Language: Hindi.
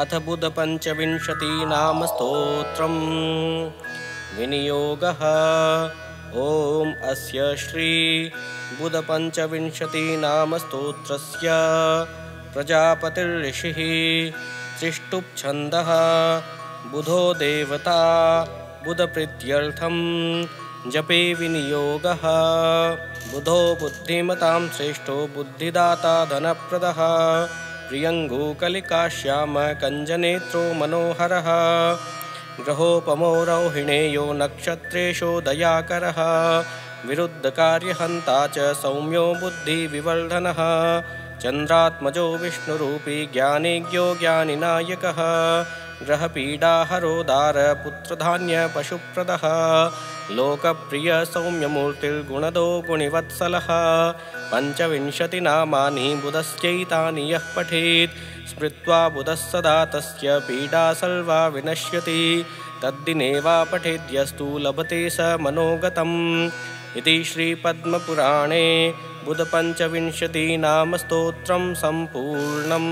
अथ बुध पंचविंशति नाम स्तोत्रम् विनियोगः। ओम अस्य श्री बुध पंचविंशति नाम स्तोत्रस्य प्रजापतिर्षिः त्रिष्टुप् छन्दः बुधो देवता बुध प्रीत्यर्थं जपे विनियोगः। बुधो बुद्धिमतां श्रेष्ठो बुद्धिदाता धनप्रदः प्रियंगो कलिका श्याम कंजनेत्रो मनोहरः ग्रहोपमो रोहिणेयो नक्षत्रेशो दयाकरः विरुद्धकार्यहन्ता च सौम्यो बुद्धिविवर्धनः चंद्रात्मजो विष्णुरूपी ज्ञानेज्ञो ज्ञानिनायकः ग्रहपीडाहरोदार पुत्रधान्य पशुप्रदः लोकप्रिय सौम्यमूर्तिर्गुणदो गुणिवत्सलः। पंचविंशति नामानि बुधस्यैतानि यः पठेत् स्मृत्वा बुधः सदा तस्य पीडा सर्वा विनश्यति तद्दिने वा पठेद्यस्तु लभते स मनोगतम्। इति श्रीपद्मपुराणे बुधपञ्चविंशति नाम स्तोत्रं सम्पूर्णम्।